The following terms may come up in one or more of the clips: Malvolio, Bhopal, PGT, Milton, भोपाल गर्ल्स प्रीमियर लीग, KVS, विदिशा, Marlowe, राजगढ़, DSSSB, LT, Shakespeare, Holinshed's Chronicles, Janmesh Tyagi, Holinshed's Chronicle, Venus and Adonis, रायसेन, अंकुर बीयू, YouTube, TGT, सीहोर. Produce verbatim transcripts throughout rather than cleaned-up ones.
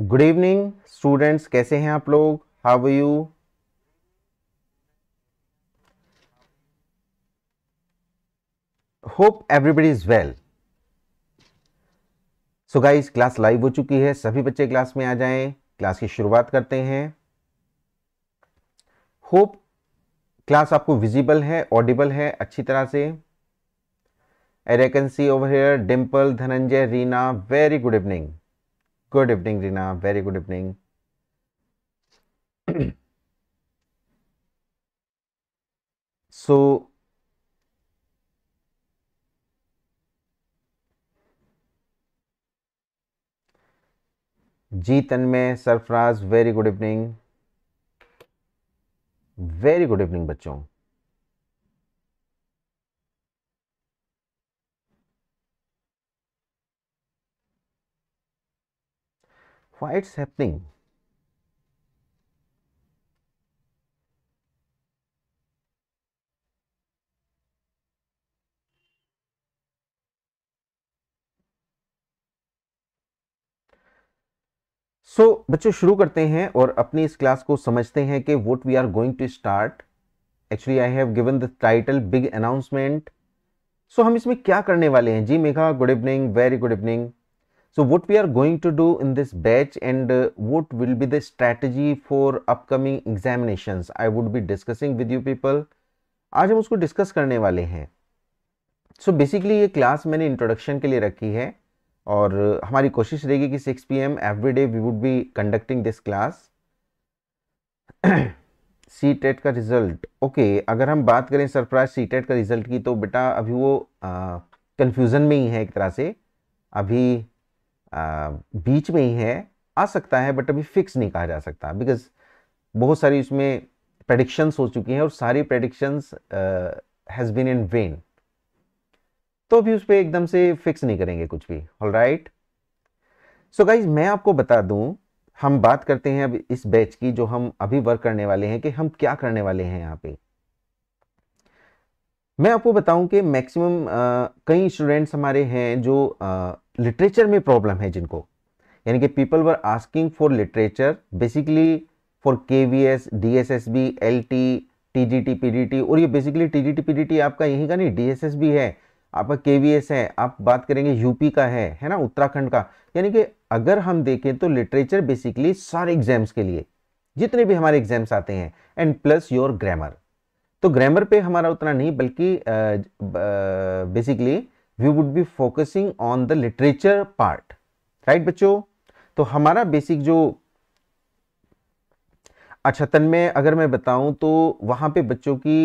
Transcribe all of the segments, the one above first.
Good evening students, कैसे हैं आप लोग? How are you? Hope everybody is well. So guys, class live हो चुकी है, सभी बच्चे क्लास में आ जाएं, क्लास की शुरुआत करते हैं। होप क्लास आपको विजिबल है, ऑडिबल है अच्छी तरह से। I can see over here Dimple, Dhananjay, Reena, very good evening. Good evening Reena, very good evening. So ji Tanmay, Sarfaraz, very good evening, very good evening बच्चों। Why it's happening? So बच्चों शुरू करते हैं और अपनी इस क्लास को समझते हैं कि what we are going to start. Actually I have given the title big announcement. So हम इसमें क्या करने वाले हैं? जी Megha, good evening, very good evening. So what we are going to do in this batch and uh, what will be the strategy for upcoming examinations, I would be discussing with you people. आज हम उसको discuss करने वाले हैं। So basically ये class मैंने introduction के लिए रखी है और हमारी कोशिश रहेगी कि six P M every day we would be conducting this class. C TET का रिजल्ट, ओके, अगर हम बात करें सरप्राइज सी टेट का रिजल्ट की तो बेटा अभी वो कन्फ्यूज़न में ही है, एक तरह से अभी आ, बीच में ही है, आ सकता है बट अभी फिक्स नहीं कहा जा सकता बिकॉज बहुत सारी उसमें प्रेडिक्शंस हो चुकी हैं और सारी predictions has been in vain, तो अभी उस पर एकदम से फिक्स नहीं करेंगे कुछ भी। ऑलराइट, सो गाइज मैं आपको बता दूं, हम बात करते हैं अब इस बैच की जो हम अभी वर्क करने वाले हैं कि हम क्या करने वाले हैं। यहाँ पे मैं आपको बताऊं कि मैक्सिमम कई स्टूडेंट्स हमारे हैं जो आ, लिटरेचर में प्रॉब्लम है जिनको, यानी कि people were asking for literature basically for K V S, D S S B, L T, T G T, P G T और ये basically T G T, P G T आपका यहीं का नहीं, डी एस एस बी है आपका, के V S है, आप बात करेंगे यू पी का है है ना, उत्तराखंड का। यानी कि अगर हम देखें तो लिटरेचर बेसिकली सारे एग्जाम्स के लिए जितने भी हमारे एग्जाम्स आते हैं एंड प्लस योर ग्रामर। तो ग्रामर पे हमारा उतना नहीं बल्कि basically we would be focusing on the literature part, right बच्चों? तो हमारा बेसिक जो अछतन में अगर मैं बताऊं तो वहां पे बच्चों की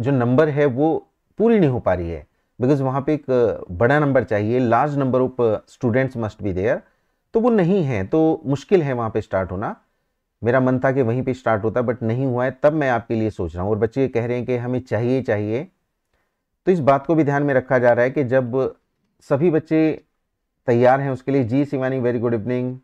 जो नंबर है वो पूरी नहीं हो पा रही है बिकॉज वहां पे एक बड़ा नंबर चाहिए, large number of students must be there, तो वो नहीं है, तो मुश्किल है वहां पे स्टार्ट होना। मेरा मन था कि वहीं पे स्टार्ट होता बट नहीं हुआ है, तब मैं आपके लिए सोच रहा हूँ और बच्चे कह रहे हैं कि हमें चाहिए चाहिए, तो इस बात को भी ध्यान में रखा जा रहा है कि जब सभी बच्चे तैयार हैं उसके लिए। जी Shivani, very good evening.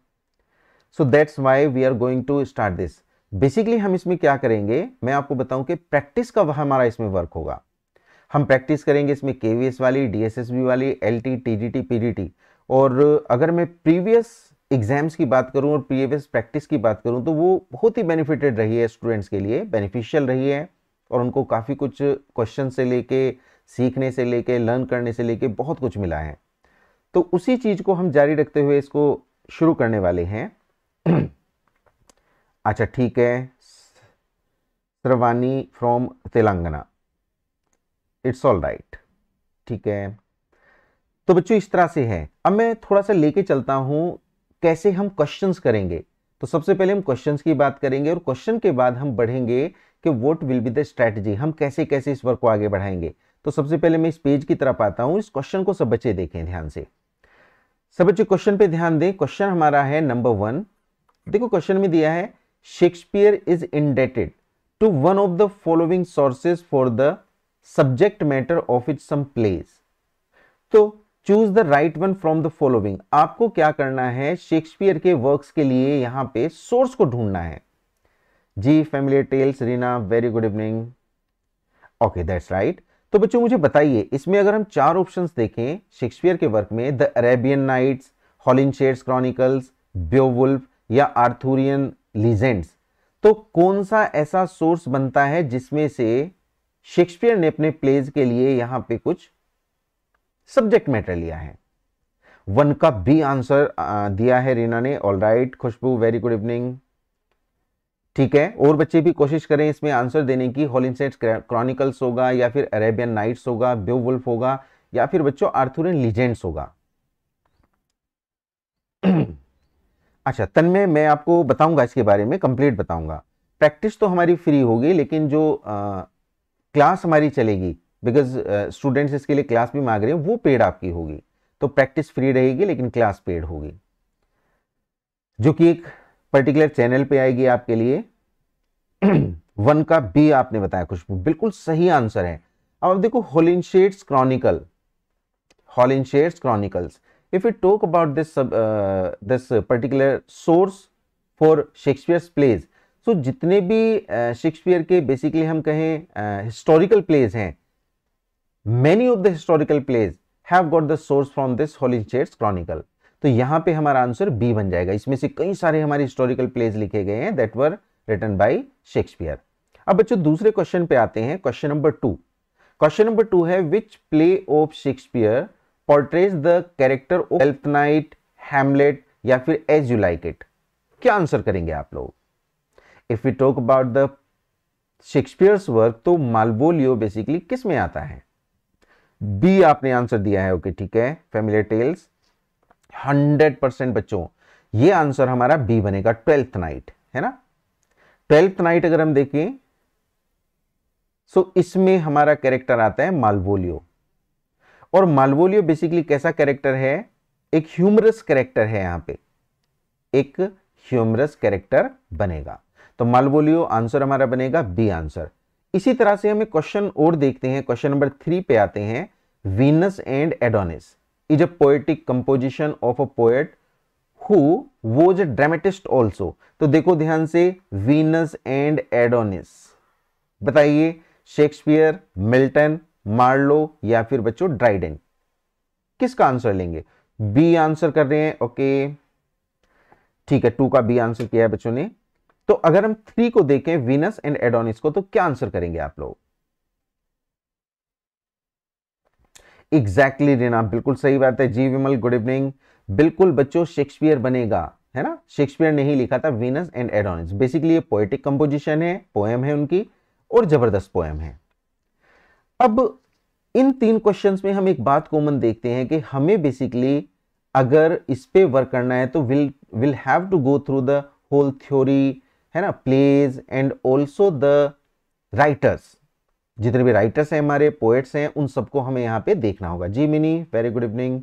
So that's why we are going to start this. Basically हम इसमें क्या करेंगे, मैं आपको बताऊं कि प्रैक्टिस का वह हमारा इसमें वर्क होगा। हम प्रैक्टिस करेंगे इसमें के वी एस वाली, डी एस एस बी वाली, L T, T G T, P G T और अगर मैं प्रीवियस एग्जाम्स की बात करूँ और प्रीवियस प्रैक्टिस की बात करूँ तो वो बहुत ही बेनिफिटेड रही है स्टूडेंट्स के लिए, बेनिफिशियल रही है और उनको काफ़ी कुछ क्वेश्चन से लेके, सीखने से लेके, लर्न करने से लेके बहुत कुछ मिला है। तो उसी चीज़ को हम जारी रखते हुए इसको शुरू करने वाले हैं। अच्छा ठीक है, Shravani from Telangana, it's all right, ठीक है। तो बच्चों इस तरह से है। अब मैं थोड़ा सा लेके चलता हूँ कैसे हम क्वेश्चंस करेंगे। तो सबसे पहले हम क्वेश्चंस की बात करेंगे और क्वेश्चन के बाद हम बढ़ेंगे कि what will be the strategy, हम कैसे कैसे इस वर्क को आगे बढ़ाएंगे। तो सबसे पहले मैं इस पेज की तरफ आता हूं, इस क्वेश्चन को सब बच्चे देखें ध्यान से। सब बच्चे क्वेश्चन पे ध्यान दें। क्वेश्चन हमारा है नंबर वन। देखो क्वेश्चन में दिया है Shakespeare is indebted to one of the following sources for the subject matter of its some place, तो choose the right one from the following. आपको क्या करना है, शेक्सपियर के वर्क्स के लिए यहाँ पे सोर्स को ढूंढना है। जी family tales, Reena, very good evening, okay that's right. तो बच्चों मुझे बताइए, इसमें अगर हम चार ऑप्शंस देखें शेक्सपियर के वर्क में, the Arabian Nights, Holinshed's Chronicles, Beowulf या आर्थुरियन लीजेंड्स, तो कौन सा ऐसा सोर्स बनता है जिसमें से शेक्सपियर ने अपने प्लेज के लिए यहां पे कुछ सब्जेक्ट मैटर लिया है? वन का बी आंसर दिया है रीना ने। All right Khushboo, very good evening. ठीक है, और बच्चे भी कोशिश करें इसमें आंसर देने की। होलिनसेट्स क्रॉनिकल्स होगा या फिर अरेबियन नाइट्स होगा, बेओवुल्फ होगा या फिर बच्चों आर्थुरियन लीजेंड्स होगा। अच्छा तन्मय, मैं आपको बताऊंगा इसके बारे में, कंप्लीट बताऊंगा। प्रैक्टिस तो हमारी फ्री होगी लेकिन जो आ, क्लास हमारी चलेगी, बिकॉज स्टूडेंट्स इसके लिए क्लास भी मांग रहे हैं, वो पेड आपकी होगी। तो प्रैक्टिस फ्री रहेगी लेकिन क्लास पेड होगी, जो कि एक पर्टिकुलर चैनल पे आएगी आपके लिए। वन का बी आपने बताया खुशबू, बिल्कुल सही आंसर है। अब आप देखो Holinshed's chronicle, Holinshed's chronicles. If we talk about this uh, this particular source for Shakespeare's plays, so जितने भी शेक्सपियर uh, के बेसिकली हम कहें हिस्टोरिकल प्लेज हैं, many of the historical plays have got the source from this Holinshed's Chronicle। तो यहाँ पे हमारा आंसर बी बन जाएगा। इसमें से कई सारे हमारे हिस्टोरिकल प्लेज लिखे गए हैं that were written by Shakespeare। अब बच्चों दूसरे क्वेश्चन पे आते हैं, question number two. Question number two है which play of Shakespeare Portrays the character of Twelfth Night, Hamlet या फिर As You Like It? क्या आंसर करेंगे आप लोग? If we talk about the Shakespeare's work, तो Malvolio basically किस में आता है? B आपने आंसर दिया है, ओके ठीक है, Familiar Tales। हंड्रेड परसेंट बच्चों ये आंसर हमारा B बनेगा, Twelfth Night है ना। Twelfth Night अगर हम देखें, सो इसमें हमारा कैरेक्टर आता है Malvolio। और मालवोलियो बेसिकली कैसा कैरेक्टर है? एक ह्यूमरस कैरेक्टर है, यहां पे एक ह्यूमरस कैरेक्टर बनेगा। तो मालवोलियो आंसर हमारा बनेगा बी आंसर। इसी तरह से हमें क्वेश्चन और देखते हैं, क्वेश्चन नंबर थ्री पे आते हैं। Venus and Adonis is a poetic composition of a poet who was a dramatist also. तो देखो ध्यान से, वीनस एंड एडोनिस, बताइए शेक्सपियर, मिल्टन, मार्लो या फिर बच्चों ड्राइडेन, किसका आंसर लेंगे? बी आंसर कर रहे हैं, ओके ठीक है, टू का बी आंसर किया है बच्चों ने। तो अगर हम थ्री को देखें, वीनस एंड एडोनिस को, तो क्या आंसर करेंगे आप लोग? एग्जैक्टली रीना, बिल्कुल सही बात है। जी विमल, गुड इवनिंग। बिल्कुल बच्चों शेक्सपियर बनेगा, है ना। शेक्सपियर ने ही लिखा था वीनस एंड एडोनिस। बेसिकली ये पोएटिक कंपोजिशन है, पोएम है उनकी, और जबरदस्त पोएम है। अब इन तीन क्वेश्चंस में हम एक बात कॉमन देखते हैं कि हमें बेसिकली अगर इस पे वर्क करना है तो will will have to go through the whole theory, है ना, plays and also the writers. जितने भी राइटर्स हैं हमारे, पोएट्स हैं, उन सबको हमें यहाँ पे देखना होगा। जी मिनी, वेरी गुड इवनिंग।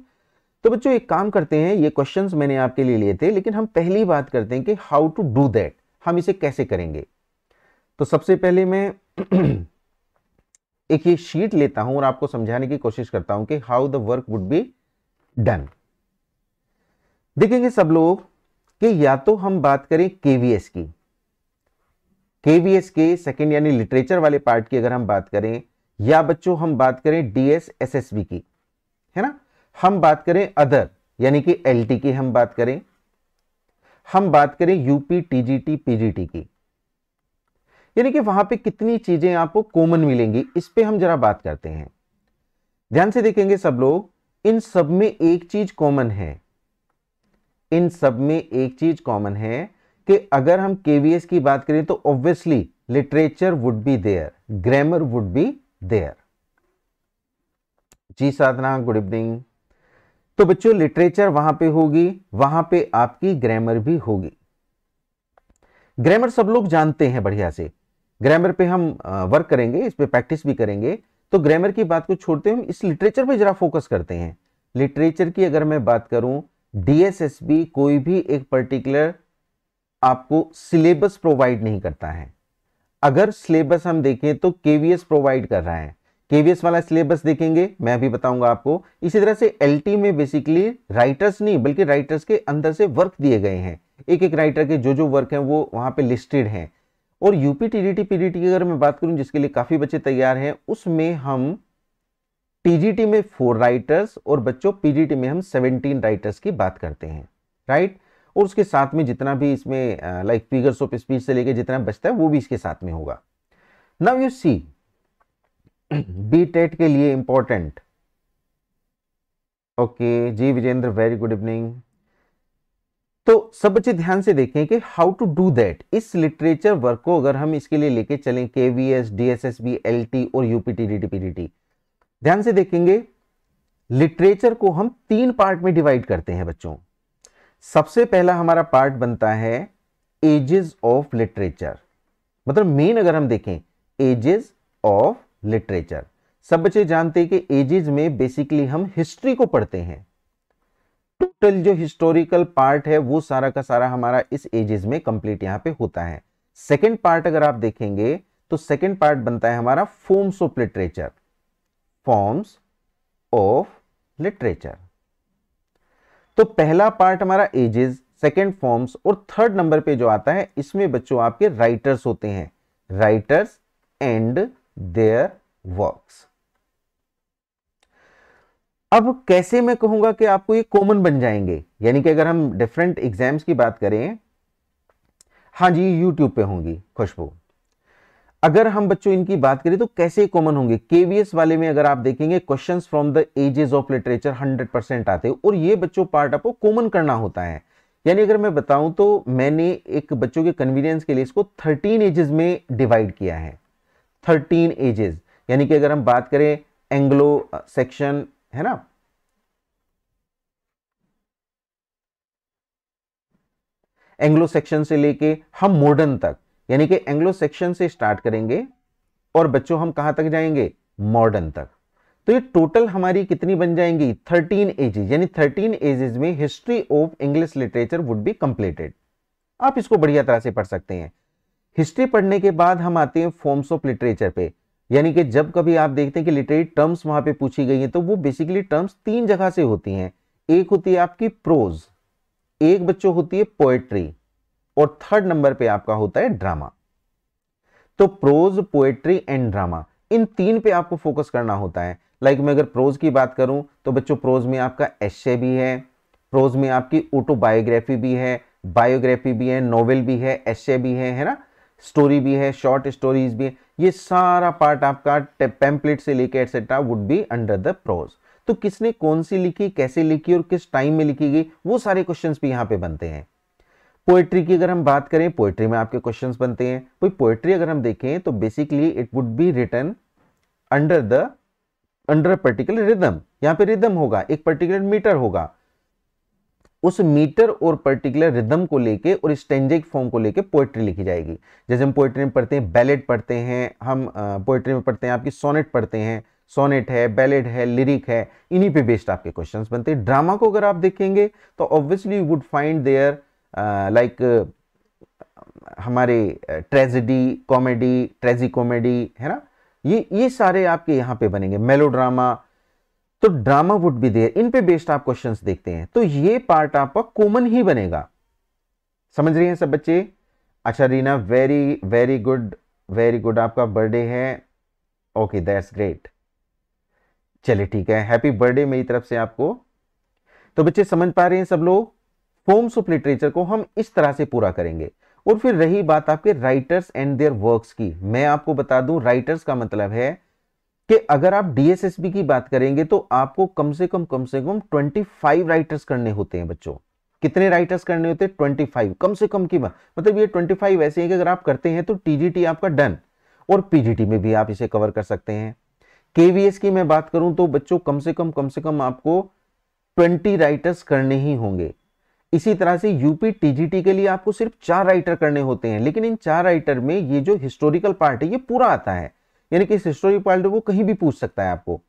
तो बच्चों एक काम करते हैं, ये क्वेश्चंस मैंने आपके लिए लिए थे, लेकिन हम पहली बात करते हैं कि हाउ टू डू दैट, हम इसे कैसे करेंगे। तो सबसे पहले मैं एक ये शीट लेता हूं और आपको समझाने की कोशिश करता हूं कि how the work would be done. देखेंगे सब लोग कि या तो हम बात करें केवीएस की, केवीएस के सेकंड यानी लिटरेचर वाले पार्ट की अगर हम बात करें, या बच्चों हम बात करें डीएसएसएसबी की, है ना, हम बात करें अदर यानी कि एलटी की, हम बात करें हम बात करें यूपी टीजीटी पीजीटी की, यानी कि वहां पे कितनी चीजें आपको कॉमन मिलेंगी, इस पे हम जरा बात करते हैं। ध्यान से देखेंगे सब लोग, इन सब में एक चीज कॉमन है, इन सब में एक चीज कॉमन है कि अगर हम केवीएस की बात करें तो obviously literature would be there, grammar would be there. Ji Sadhana, good evening. तो बच्चों लिटरेचर वहां पे होगी, वहां पे आपकी ग्रामर भी होगी। ग्रामर सब लोग जानते हैं बढ़िया से, ग्रामर पे हम वर्क करेंगे, इस पे प्रैक्टिस भी करेंगे। तो ग्रामर की बात को छोड़ते हुए हम इस लिटरेचर पे जरा फोकस करते हैं। लिटरेचर की अगर मैं बात करूं, डीएसएसबी कोई भी एक पर्टिकुलर आपको सिलेबस प्रोवाइड नहीं करता है। अगर सिलेबस हम देखें तो केवीएस प्रोवाइड कर रहा है, केवीएस वाला सिलेबस देखेंगे, मैं अभी बताऊंगा आपको। इसी तरह से एलटी में बेसिकली राइटर्स नहीं बल्कि राइटर्स के अंदर से वर्क दिए गए हैं, एक एक राइटर के जो जो वर्क हैं वो वहां पे लिस्टेड हैं। और यूपी टीजीटी पीजीटी की अगर मैं बात करूं, जिसके लिए काफी बच्चे तैयार हैं, उसमें हम टीजीटी में फोर राइटर्स और बच्चों पीजीटी में हम सेवेंटीन राइटर्स की बात करते हैं, राइट। और उसके साथ में जितना भी इसमें लाइक फिगर्स ऑफ स्पीच से लेके जितना बचता है वो भी इसके साथ में होगा। Now you see B TET के लिए इंपॉर्टेंट। ओके जी विजेंद्र वेरी गुड इवनिंग। तो सब बच्चे ध्यान से देखें कि हाउ टू डू दैट। इस लिटरेचर वर्क को अगर हम इसके लिए लेके चलें केवीएस, डीएसएसबी, एलटी और यूपीटी डीटी पीजीटी, ध्यान से देखेंगे लिटरेचर को हम तीन पार्ट में डिवाइड करते हैं बच्चों। सबसे पहला हमारा पार्ट बनता है एजेस ऑफ लिटरेचर, मतलब मेन अगर हम देखें एजेस ऑफ लिटरेचर। सब बच्चे जानते हैं कि एजेस में बेसिकली हम हिस्ट्री को पढ़ते हैं। टोटल जो हिस्टोरिकल पार्ट है वो सारा का सारा हमारा इस एजेस में कंप्लीट यहाँ पे होता है। सेकंड पार्ट अगर आप देखेंगे तो सेकंड पार्ट बनता है हमारा forms of literature, forms of literature. तो पहला पार्ट हमारा एजेस, सेकंड फॉर्म्स, और थर्ड नंबर पे जो आता है इसमें बच्चों आपके राइटर्स होते हैं, राइटर्स एंड देयर वर्क्स। अब कैसे मैं कहूंगा कि आपको ये कॉमन बन जाएंगे, यानी कि अगर हम डिफरेंट एग्जाम्स की बात करें, हाँ जी यूट्यूब पे होंगी खुशबू, अगर हम बच्चों इनकी बात करें तो कैसे कॉमन होंगे। केवीएस वाले में अगर आप देखेंगे questions from the ages of literature hundred percent आते हैं, और ये बच्चों पार्ट आपको कॉमन करना होता है। यानी अगर मैं बताऊं तो मैंने एक बच्चों के कन्वीनियंस के लिए इसको थर्टीन एजेस में डिवाइड किया है। थर्टीन एजेस, यानी कि अगर हम बात करें एंग्लो सेक्शन है ना, एंग्लो सेक्शन से लेके हम मॉडर्न तक, यानी कि एंग्लो सेक्शन से स्टार्ट करेंगे और बच्चों हम कहां तक जाएंगे, मॉडर्न तक। तो ये टोटल हमारी कितनी बन जाएंगी, थर्टीन एजेस, यानी थर्टीन एजेस में history of English literature would be completed. आप इसको बढ़िया तरह से पढ़ सकते हैं। हिस्ट्री पढ़ने के बाद हम आते हैं फॉर्म्स ऑफ लिटरेचर पे, यानी कि जब कभी आप देखते हैं कि लिटरेरी टर्म्स वहां पर पूछी गई है तो वो बेसिकली टर्म्स तीन जगह से होती हैं। एक होती है आपकी प्रोज, एक बच्चों होती है पोएट्री, और थर्ड नंबर पे आपका होता है ड्रामा। तो प्रोज, पोएट्री एंड ड्रामा, इन तीन पे आपको फोकस करना होता है। लाइक like मैं अगर प्रोज की बात करूं तो बच्चों प्रोज में आपका एशे भी है, प्रोज में आपकी ऑटोबायोग्राफी भी है, बायोग्राफी भी है, नॉवेल भी है, एशे भी है, है ना, स्टोरी भी है, शॉर्ट स्टोरीज भी है। ये सारा पार्ट आपका पैम्पलेट से लेकर etcetera would be under the prose. तो किसने कौन सी लिखी, कैसे लिखी और किस टाइम में लिखी गई, वो सारे क्वेश्चन भी यहाँ पे बनते हैं। पोएट्री की अगर हम बात करें, पोएट्री में आपके क्वेश्चंस बनते हैं। कोई पोएट्री अगर हम देखें तो basically it would be written under the under particular rhythm, यहाँ पे रिदम होगा, एक पर्टिकुलर मीटर होगा, उस मीटर और पर्टिकुलर रिदम को लेके और स्टेंजिक फॉर्म को लेके पोएट्री लिखी जाएगी। जैसे हम पोएट्री में पढ़ते हैं बैलेट पढ़ते हैं, हम पोएट्री में पढ़ते हैं आपकी सोनेट पढ़ते हैं, सोनेट है, बैलेड है, लिरिक है, इन्हीं पे बेस्ड आपके क्वेश्चंस बनते हैं। ड्रामा को अगर आप देखेंगे तो obviously you would find there like uh, like, uh, हमारे ट्रेजिडी, कॉमेडी, ट्रेजी कॉमेडी, है ना, ये ये सारे आपके यहाँ पे बनेंगे, मेलोड्रामा। तो ड्रामा वुड बी देयर, इन पे बेस्ड आप क्वेश्चंस देखते हैं। तो ये पार्ट आपका कॉमन ही बनेगा, समझ रही हैं सब बच्चे। अच्छा Reena very very good, very good, आपका बर्थडे है, ओके दैट्स ग्रेट, चलिए ठीक है, हैप्पी बर्थडे मेरी तरफ से आपको। तो बच्चे समझ पा रहे हैं सब लोग, फॉर्म्स ऑफ लिटरेचर को हम इस तरह से पूरा करेंगे। और फिर रही बात आपके राइटर्स एंड देयर वर्क्स की, मैं आपको बता दूं राइटर्स का मतलब है कि अगर आप डीएसएसबी की बात करेंगे तो आपको कम से कम कम से कम पच्चीस राइटर्स करने होते हैं बच्चों। कितने राइटर्स करने होते हैं, पच्चीस कम से कम की बात, मतलब ये पच्चीस ऐसे हैं कि अगर आप करते हैं तो टीजीटी आपका डन, और पीजीटी में भी आप इसे कवर कर सकते हैं। केवीएस की मैं बात करूं तो बच्चों कम से कम कम से कम आपको ट्वेंटी राइटर्स करने ही होंगे। इसी तरह से यूपी टीजीटी के लिए आपको सिर्फ चार राइटर करने होते हैं, लेकिन इन चार राइटर में ये जो हिस्टोरिकल पार्ट है ये पूरा आता है, यानी कि इस हिस्टोरिकल पार्ट को कहीं भी पूछ सकता है आपको।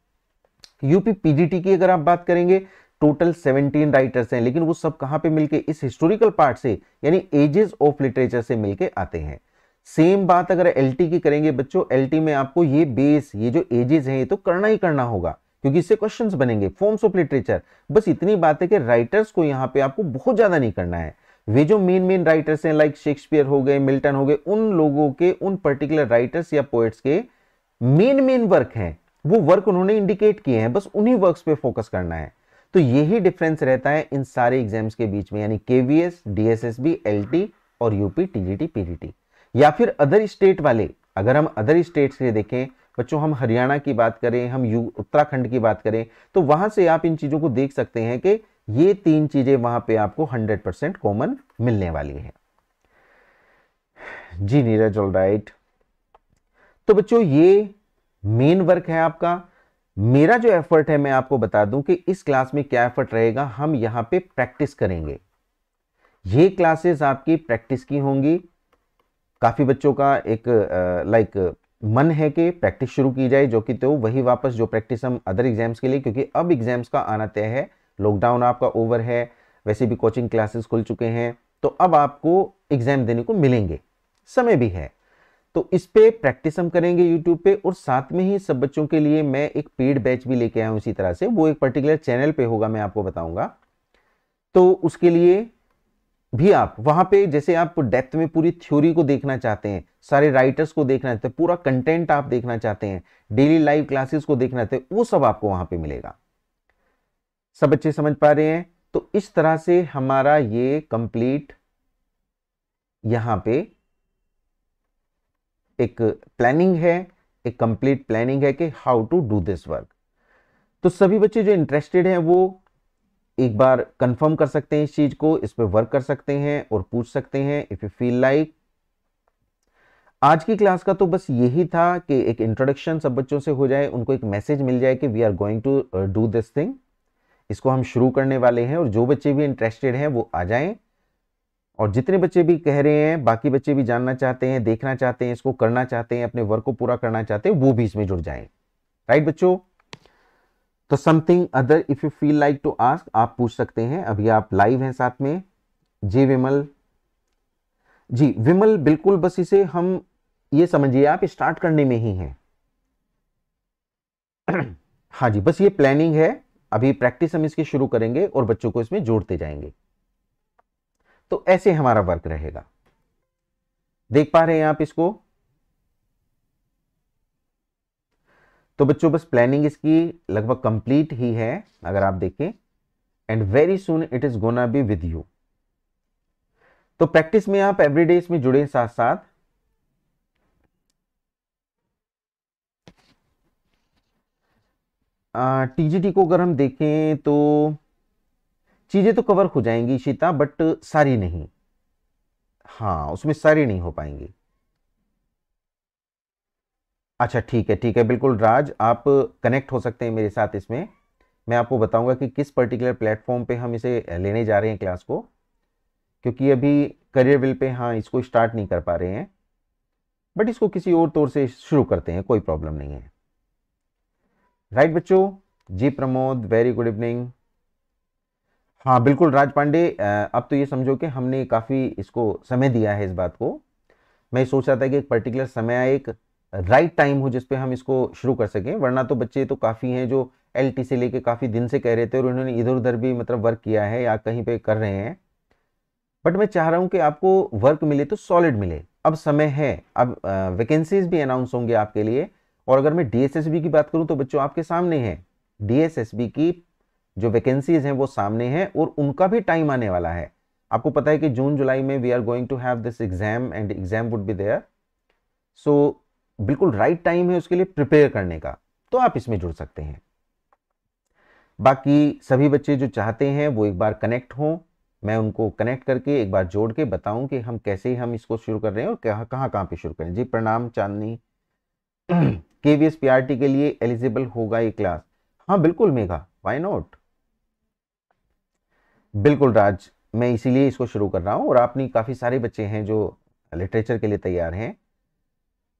यूपी पीजीटी की अगर आप बात करेंगे टोटल सेवनटीन राइटर्स हैं, लेकिन वो सब कहाँ पे मिलके, इस हिस्टोरिकल पार्ट से, यानी एजेस ऑफ लिटरेचर से मिलके आते हैं। सेम बात अगर एलटी की करेंगे बच्चों, एलटी में आपको ये बेस, ये जो एजेस है ये तो करना ही करना होगा, क्योंकि इससे क्वेश्चंस बनेंगे। फॉर्म्स ऑफ लिटरेचर, बस इतनी बात है कि राइटर्स को यहाँ पे आपको बहुत ज्यादा नहीं करना है। वे जो मेन मेन राइटर्स हैं लाइक शेक्सपियर हो गए, मिल्टन हो गए, उन लोगों के, उन पर्टिकुलर राइटर्स या पोएट्स के मेन मेन वर्क हैं, वो वर्क उन्होंने इंडिकेट किए हैं, बस उन्हीं वर्क्स पे फोकस करना है। तो यही डिफरेंस रहता है इन सारे एग्जाम्स के बीच में, यानी केवीएस, डीएसएसबी, एलटी और यूपी, टीजीटी, पीजीटी। या फिर अदर स्टेट वाले, अगर हम अदर स्टेट्स से देखें बच्चों, हम हरियाणा की बात करें, हम यू उत्तराखंड की बात करें, तो वहां से आप इन चीजों को देख सकते हैं कि ये तीन चीजें वहां पे आपको हंड्रेड परसेंट कॉमन मिलने वाली है। जी नीरज, ऑल राइट। तो बच्चों ये मेन वर्क है आपका। मेरा जो एफर्ट है, मैं आपको बता दूं कि इस क्लास में क्या एफर्ट रहेगा, हम यहां पे प्रैक्टिस करेंगे। ये क्लासेस आपकी प्रैक्टिस की होंगी। काफी बच्चों का एक लाइक मन है कि प्रैक्टिस शुरू की जाए, जो कि तो वही वापस जो प्रैक्टिस हम अदर एग्जाम्स के लिए, क्योंकि अब एग्जाम्स का आना तय है, लॉकडाउन आपका ओवर है, वैसे भी कोचिंग क्लासेस खुल चुके हैं, तो अब आपको एग्जाम देने को मिलेंगे, समय भी है, तो इस पे प्रैक्टिस हम करेंगे यूट्यूब पे। और साथ में ही सब बच्चों के लिए मैं एक पेड बैच भी लेके आया हूँ इसी तरह से, वो एक पर्टिकुलर चैनल पे होगा, मैं आपको बताऊंगा। तो उसके लिए भी आप वहां पे, जैसे आप डेप्थ में पूरी थ्योरी को देखना चाहते हैं, सारे राइटर्स को देखना चाहते हैं, पूरा कंटेंट आप देखना चाहते हैं, डेली लाइव क्लासेस को देखना चाहते हैं, वो सब आपको वहां पे मिलेगा। सब बच्चे समझ पा रहे हैं? तो इस तरह से हमारा ये कंप्लीट यहां पे एक प्लानिंग है, एक कंप्लीट प्लानिंग है कि how to do this work. तो सभी बच्चे जो इंटरेस्टेड हैं वो एक बार कंफर्म कर सकते हैं इस चीज को, इस पे वर्क कर सकते हैं और पूछ सकते हैं इफ यू फील लाइक। आज की क्लास का तो बस यही था कि एक इंट्रोडक्शन सब बच्चों से हो जाए, उनको एक मैसेज मिल जाए कि we are going to do this thing, इसको हम शुरू करने वाले हैं। और जो बच्चे भी इंटरेस्टेड हैं वो आ जाएं, और जितने बच्चे भी कह रहे हैं, बाकी बच्चे भी जानना चाहते हैं, देखना चाहते हैं, इसको करना चाहते हैं, अपने वर्क को पूरा करना चाहते हैं, वो भी इसमें जुड़ जाएं। राइट बच्चों? तो something other if you feel like to ask, आप पूछ सकते हैं, अभी आप लाइव हैं साथ में। जी विमल, जी विमल बिल्कुल, बस इसे हम ये समझिए आप स्टार्ट करने में ही हैं। हाँ जी, बस ये प्लानिंग है, अभी प्रैक्टिस हम इसकी शुरू करेंगे और बच्चों को इसमें जोड़ते जाएंगे। तो ऐसे हमारा वर्क रहेगा। देख पा रहे हैं आप इसको? तो बच्चों बस प्लानिंग इसकी लगभग कंप्लीट ही है अगर आप देखें, and very soon it is gonna be with you. तो प्रैक्टिस में आप एवरीडे इसमें जुड़े साथ साथ। टीजीटी को अगर हम देखें तो चीजें तो कवर हो जाएंगी शीता, बट सारी नहीं, हाँ उसमें सारी नहीं हो पाएंगी। अच्छा ठीक है, ठीक है, बिल्कुल राज, आप कनेक्ट हो सकते हैं मेरे साथ इसमें, मैं आपको बताऊंगा कि किस पर्टिकुलर प्लेटफॉर्म पे हम इसे लेने जा रहे हैं क्लास को, क्योंकि अभी करियर विल पे हाँ इसको स्टार्ट नहीं कर पा रहे हैं, बट इसको किसी और तौर से शुरू करते हैं, कोई प्रॉब्लम नहीं है। राइट right, बच्चों? जी प्रमोद, वेरी गुड इवनिंग। हाँ बिल्कुल राज पांडे, अब तो ये समझो कि हमने काफ़ी इसको समय दिया है इस बात को। मैं सोच रहा था कि एक पर्टिकुलर समय आए, एक राइट टाइम हो जिस पे हम इसको शुरू कर सकें, वरना तो बच्चे तो काफ़ी हैं जो एलटी से लेके काफ़ी दिन से कह रहे थे और उन्होंने इधर उधर भी मतलब वर्क किया है या कहीं पर कर रहे हैं, बट मैं चाह रहा हूँ कि आपको वर्क मिले तो सॉलिड मिले। अब समय है, अब वैकेंसीज भी अनाउंस होंगे आपके लिए। और अगर मैं डीएसएसबी की बात करूं तो बच्चों आपके सामने है, डीएसएसबी की जो वैकेंसीज हैं वो सामने हैं और उनका भी टाइम आने वाला है। आपको पता है कि जून जुलाई में we are going to have this exam and exam would be there, so बिल्कुल राइट टाइम है उसके लिए प्रिपेयर करने का, तो आप इसमें जुड़ सकते हैं। बाकी सभी बच्चे जो चाहते हैं वो एक बार कनेक्ट हों, मैं उनको कनेक्ट करके एक बार जोड़ के बताऊं कि हम कैसे हम इसको शुरू कर रहे हैं और कहाँ कहाँ कहाँ पे शुरू करें। जी प्रणाम चांदनी, केवीएस पीआरटी के लिए एलिजिबल होगा ये क्लास? हाँ बिल्कुल मेघा, व्हाई नॉट। बिल्कुल राज, मैं इसीलिए इसको शुरू कर रहा हूँ, और आपने काफ़ी सारे बच्चे हैं जो लिटरेचर के लिए तैयार हैं,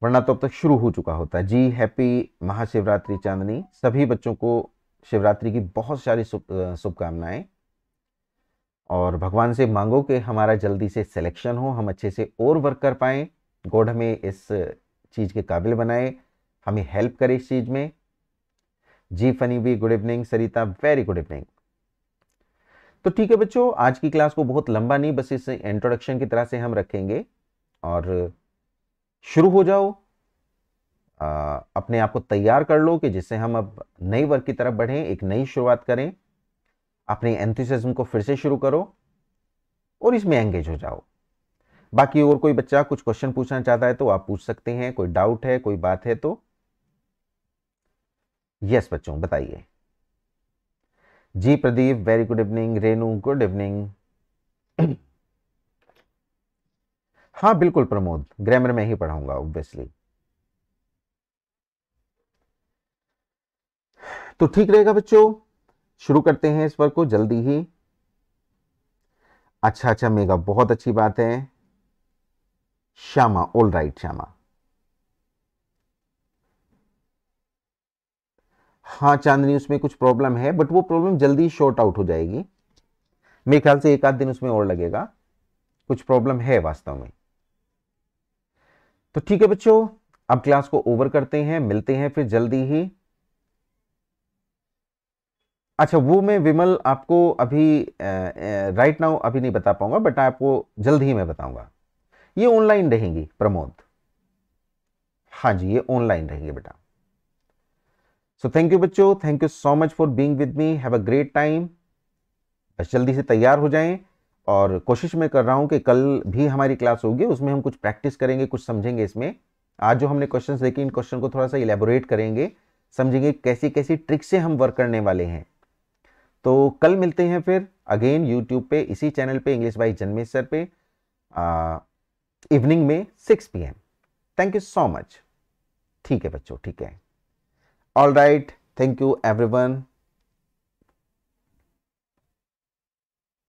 वरना तो अब तक शुरू हो चुका होता। जी हैप्पी महाशिवरात्रि चांदनी, सभी बच्चों को शिवरात्रि की बहुत सारी शुभकामनाएं, और भगवान से मांगो कि हमारा जल्दी से सिलेक्शन हो, हम अच्छे से और वर्क कर पाएँ, गॉड हमें इस चीज़ के काबिल बनाए, हमें हेल्प करे इस चीज में। जी फनी भी, good evening Sarita, very good evening. तो ठीक है बच्चों, आज की क्लास को बहुत लंबा नहीं, बस इस इंट्रोडक्शन की तरह से हम रखेंगे, और शुरू हो जाओ, आ, अपने आप को तैयार कर लो कि जिससे हम अब नई वर्क की तरफ बढ़ें, एक नई शुरुआत करें। अपने एंथुसियाज्म को फिर से शुरू करो और इसमें एंगेज हो जाओ। बाकी और कोई बच्चा कुछ क्वेश्चन पूछना चाहता है तो आप पूछ सकते हैं, कोई डाउट है, कोई बात है तो। यस बच्चों बताइए। जी Pradeep very good evening, Renu good evening. हाँ बिल्कुल प्रमोद, ग्रामर में ही पढ़ाऊंगा ऑब्वियसली। तो ठीक रहेगा बच्चों, शुरू करते हैं इस वर्ग को जल्दी ही। अच्छा अच्छा मेगा, बहुत अच्छी बात है। श्यामा ऑल राइट श्यामा, हाँ चांदनी उसमें कुछ प्रॉब्लम है बट वो प्रॉब्लम जल्दी शॉर्ट आउट हो जाएगी, मेरे ख्याल से एक आध दिन उसमें और लगेगा, कुछ प्रॉब्लम है वास्तव में। तो ठीक है बच्चों, अब क्लास को ओवर करते हैं, मिलते हैं फिर जल्दी ही। अच्छा वो मैं विमल आपको अभी राइट नाउ अभी नहीं बता पाऊंगा बट आपको जल्दी ही मैं बताऊंगा। ये ऑनलाइन रहेंगी प्रमोद, हाँ जी ये ऑनलाइन रहेंगी बेटा। सो थैंक यू बच्चों, thank you so much for being with me, have a great time. बस जल्दी से तैयार हो जाएं और कोशिश मैं कर रहा हूं कि कल भी हमारी क्लास होगी, उसमें हम कुछ प्रैक्टिस करेंगे, कुछ समझेंगे इसमें। आज जो हमने क्वेश्चंस देखे इन क्वेश्चन को थोड़ा सा इलेबोरेट करेंगे, समझेंगे कैसी कैसी ट्रिक से हम वर्क करने वाले हैं। तो कल मिलते हैं फिर अगेन यूट्यूब पे, इसी चैनल पे, इंग्लिश बाय जन्मेश सर पे, इवनिंग में six P M. Thank you so much. ठीक है बच्चों, ठीक है, all right, thank you everyone.